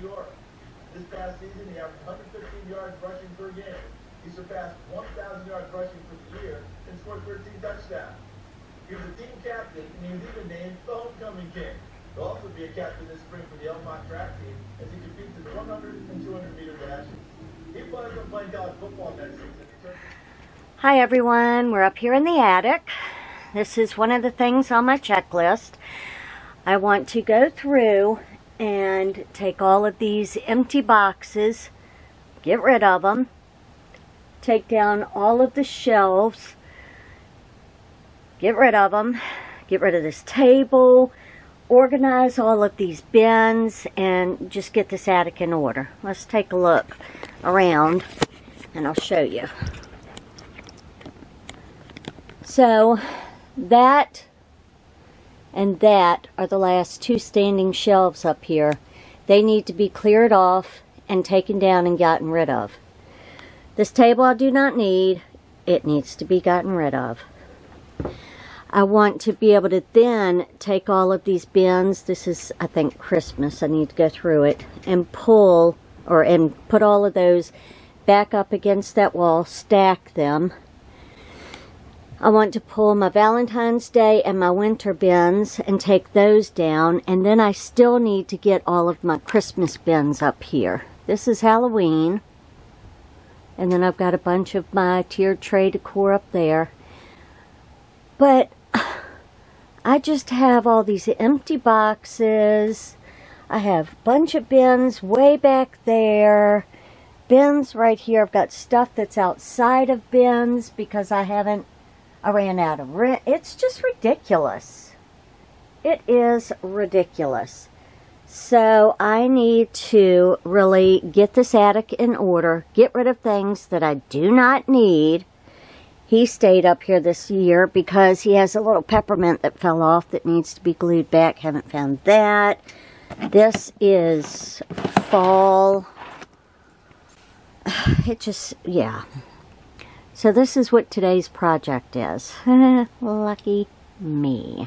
New York. This past season, he averaged 115 yards rushing per game. He surpassed 1,000 yards rushing for the year and scored 13 touchdowns. He was a team captain, and he was even named the homecoming king. He'll also be a captain this spring for the Elmont track team as he competes in 100 and 200-meter dashes. He plans on playing college football next season. Hi, everyone. We're up here in the attic. This is one of the things on my checklist. I want to go through and take all of these empty boxes, get rid of them, take down all of the shelves, get rid of them, get rid of this table, organize all of these bins, and just get this attic in order. Let's take a look around and I'll show you. So that and that are the last two standing shelves up here. They need to be cleared off and taken down and gotten rid of. This table I do not need. It needs to be gotten rid of. I want to be able to then take all of these bins. This is, I think, Christmas. I need to go through it and put all of those back up against that wall, stack them. I want to pull my Valentine's Day and my winter bins and take those down, and then I still need to get all of my Christmas bins up here. This is Halloween, and then I've got a bunch of my tiered tray decor up there. But I just have all these empty boxes. I have a bunch of bins way back there. Bins right here. I've got stuff that's outside of bins because I ran out of room. It's just ridiculous. It is ridiculous. So I need to really get this attic in order, get rid of things that I do not need. He stayed up here this year because he has a little peppermint that fell off that needs to be glued back. Haven't found that. This is fall. It just, yeah. So this is what today's project is. Lucky me.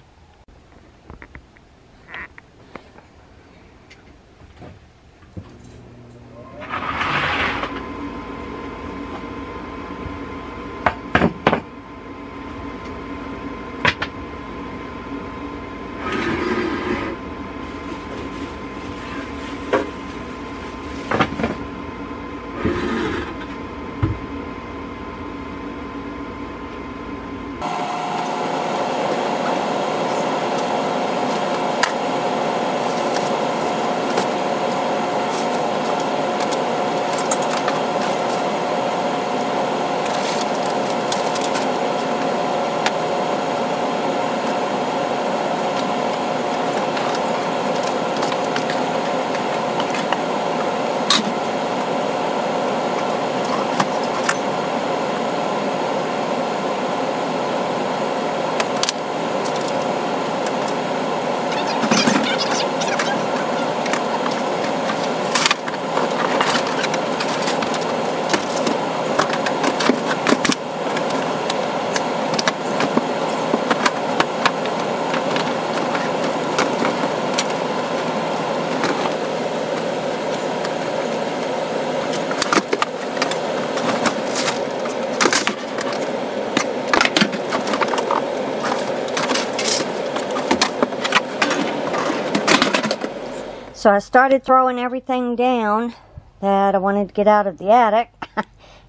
So I started throwing everything down that I wanted to get out of the attic.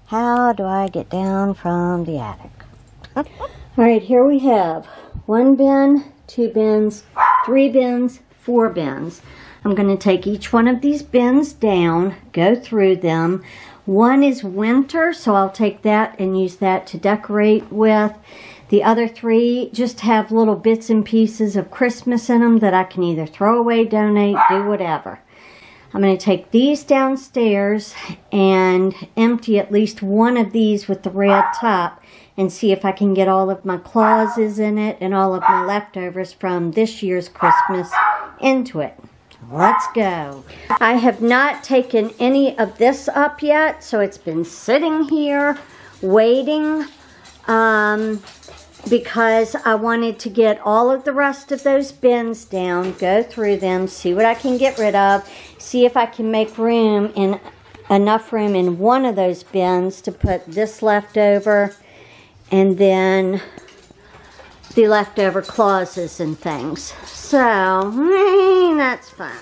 How do I get down from the attic? All right, here we have one bin, two bins, three bins, four bins. I'm going to take each one of these bins down, go through them. One is winter, so I'll take that and use that to decorate with. The other three just have little bits and pieces of Christmas in them that I can either throw away, donate, do whatever. I'm going to take these downstairs and empty at least one of these with the red top and see if I can get all of my clauses in it and all of my leftovers from this year's Christmas into it. Let's go. I have not taken any of this up yet, so it's been sitting here waiting. because I wanted to get all of the rest of those bins down, go through them, see what I can get rid of, see if I can make room in enough room in one of those bins to put this leftover and then the leftover clauses and things. So, that's fine.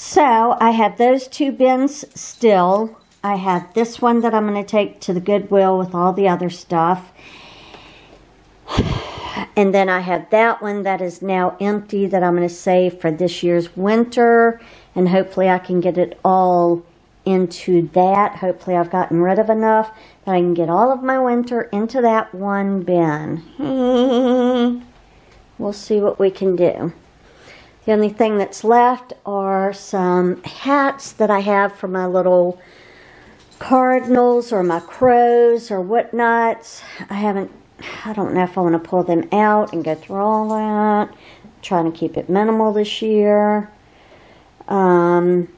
So, I have those two bins still. I have this one that I'm going to take to the Goodwill with all the other stuff. And then I have that one that is now empty that I'm going to save for this year's winter. And hopefully I can get it all into that. Hopefully I've gotten rid of enough that I can get all of my winter into that one bin. We'll see what we can do. The only thing that's left are some hats that I have for my little cardinals or my crows or whatnots. I don't know if I want to pull them out and go through all that. I'm trying to keep it minimal this year. And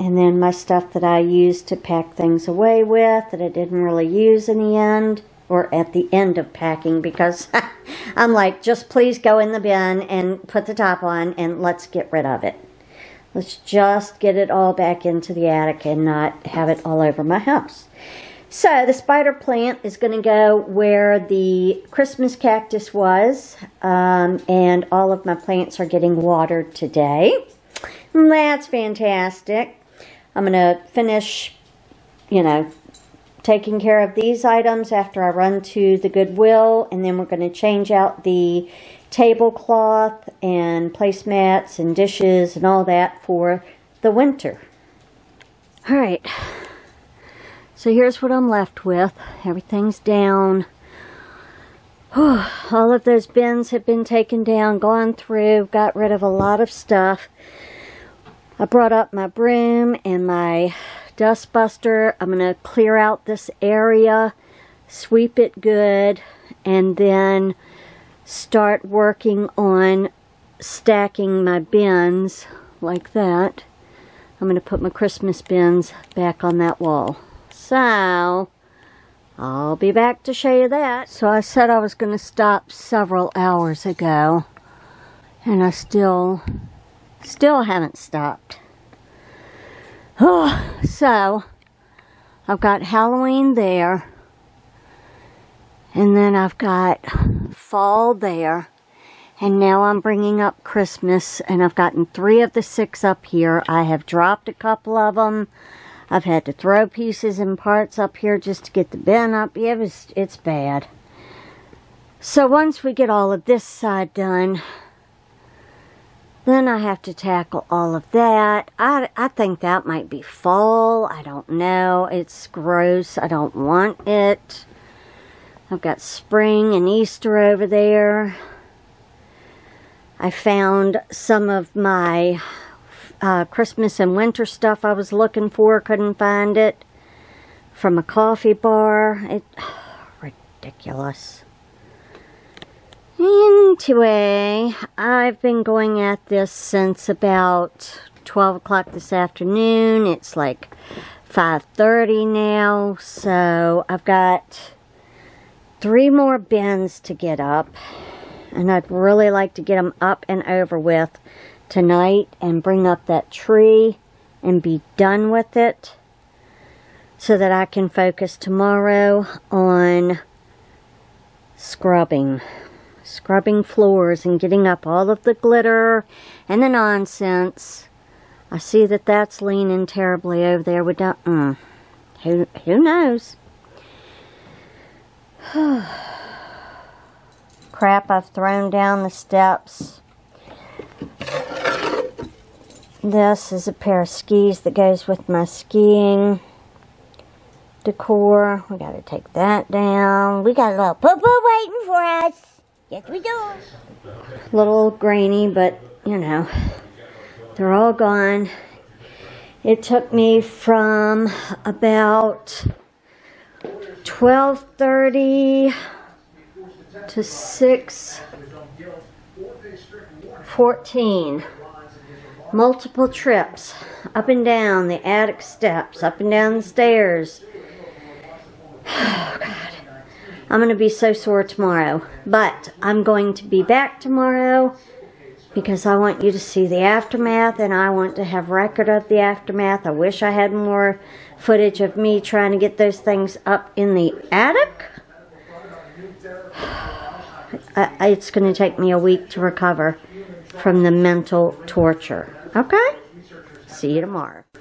then my stuff that I used to pack things away with that I didn't really use in the end. Or at the end of packing, because I'm like, just please go in the bin and put the top on and let's get rid of it. Let's just get it all back into the attic and not have it all over my house. So the spider plant is going to go where the Christmas cactus was, and all of my plants are getting watered today. And that's fantastic. I'm going to finish, you know, taking care of these items after I run to the Goodwill, and then we're going to change out the tablecloth and placemats and dishes and all that for the winter. Alright, so here's what I'm left with. Everything's down. All of those bins have been taken down, gone through, got rid of a lot of stuff. I brought up my broom and my dustbuster. I'm going to clear out this area, sweep it good, and then start working on stacking my bins like that. I'm going to put my Christmas bins back on that wall. So, I'll be back to show you that. So I said I was going to stop several hours ago, and I still haven't stopped. Oh, so, I've got Halloween there, and then I've got fall there, and now I'm bringing up Christmas, and I've gotten 3 of the 6 up here. I have dropped a couple of them. I've had to throw pieces and parts up here just to get the bin up. It's bad. So once we get all of this side done, then I have to tackle all of that. I think that might be full. I don't know. It's gross. I don't want it. I've got spring and Easter over there. I found some of my Christmas and winter stuff I was looking for. Couldn't find it. From a coffee bar. Ridiculous. Anyway, I've been going at this since about 12 o'clock this afternoon. It's like 5:30 now, so I've got 3 more bins to get up, and I'd really like to get them up and over with tonight and bring up that tree and be done with it so that I can focus tomorrow on scrubbing floors and getting up all of the glitter and the nonsense. I see that that's leaning terribly over there. We don't, who knows? Crap I've thrown down the steps. This is a pair of skis that goes with my skiing decor. We gotta take that down. We got a little poo-poo waiting for us. Yes, we do. Little grainy, but, you know, they're all gone. It took me from about 12:30 to 6:14. Multiple trips up and down the attic steps, up and down the stairs. Oh, God. I'm going to be so sore tomorrow, but I'm going to be back tomorrow because I want you to see the aftermath, and I want to have record of the aftermath. I wish I had more footage of me trying to get those things up in the attic. It's going to take me a week to recover from the mental torture. Okay? See you tomorrow.